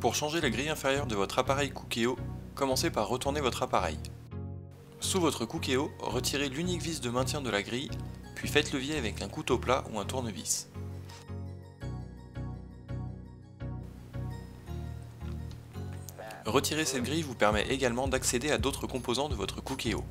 Pour changer la grille inférieure de votre appareil Cookeo, commencez par retourner votre appareil. Sous votre Cookeo, retirez l'unique vis de maintien de la grille, puis faites levier avec un couteau plat ou un tournevis. Retirer cette grille vous permet également d'accéder à d'autres composants de votre Cookeo.